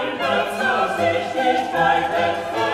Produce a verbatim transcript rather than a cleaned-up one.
Nein, das lass ich nicht weiter.